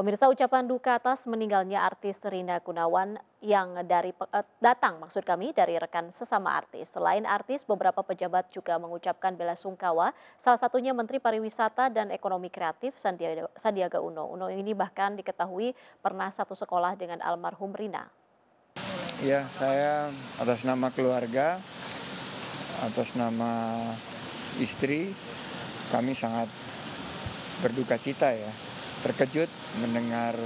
Pemirsa, ucapan duka atas meninggalnya artis Rina Gunawan yang datang dari rekan sesama artis. Selain artis, beberapa pejabat juga mengucapkan bela sungkawa, salah satunya Menteri Pariwisata dan Ekonomi Kreatif Sandiaga Uno. Uno ini bahkan diketahui pernah satu sekolah dengan almarhum Rina. Ya, saya atas nama keluarga, atas nama istri, kami sangat berduka cita ya. Terkejut mendengar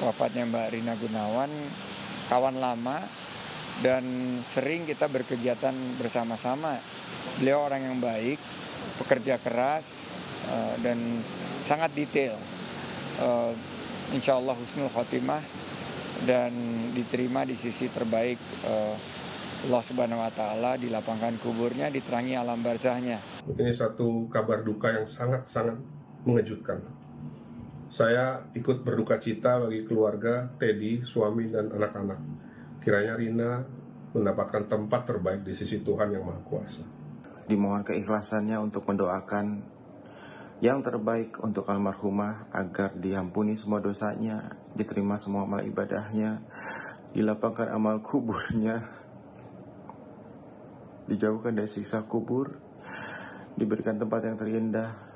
wafatnya Mbak Rina Gunawan, kawan lama dan sering kita berkegiatan bersama-sama. Beliau orang yang baik, pekerja keras dan sangat detail. Insya Allah husnul khotimah dan diterima di sisi terbaik Allah Subhanahu wa Ta'ala, di lapangkan kuburnya, diterangi alam barzahnya. Ini satu kabar duka yang sangat-sangat mengejutkan. Saya ikut berduka cita bagi keluarga, Teddy, suami, dan anak-anak. Kiranya Rina mendapatkan tempat terbaik di sisi Tuhan Yang Maha Kuasa. Dimohon keikhlasannya untuk mendoakan yang terbaik untuk almarhumah agar diampuni semua dosanya, diterima semua amal ibadahnya, dilapangkan amal kuburnya, dijauhkan dari siksa kubur, diberikan tempat yang terindah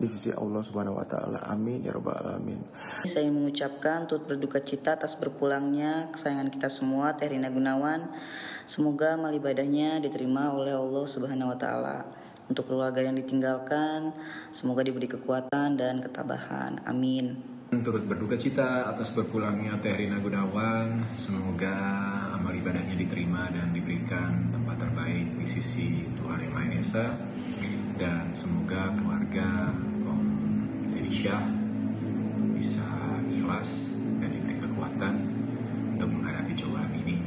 di sisi Allah Subhanahu wa Ta'ala. Amin ya Rabbal Alamin. Saya mengucapkan turut berduka cita atas berpulangnya kesayangan kita semua, Teh Rina Gunawan. Semoga amal ibadahnya diterima oleh Allah Subhanahu wa Ta'ala. Untuk keluarga yang ditinggalkan, semoga diberi kekuatan dan ketabahan. Amin. Turut berduka cita atas berpulangnya Teh Rina Gunawan. Semoga amal ibadahnya diterima dan diberikan tempat terbaik di sisi Tuhan Yang Maha Esa. Dan semoga keluarga bisa ikhlas dan diberi kekuatan untuk menghadapi cobaan ini.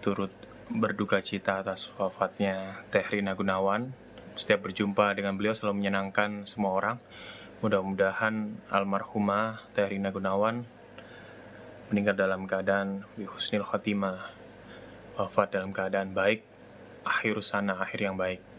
Turut berduka cita atas wafatnya Teh Rina Gunawan. Setiap berjumpa dengan beliau selalu menyenangkan semua orang. Mudah-mudahan almarhumah Teh Rina Gunawan meninggal dalam keadaan husnul khotimah, wafat dalam keadaan baik, akhir sana, akhir yang baik.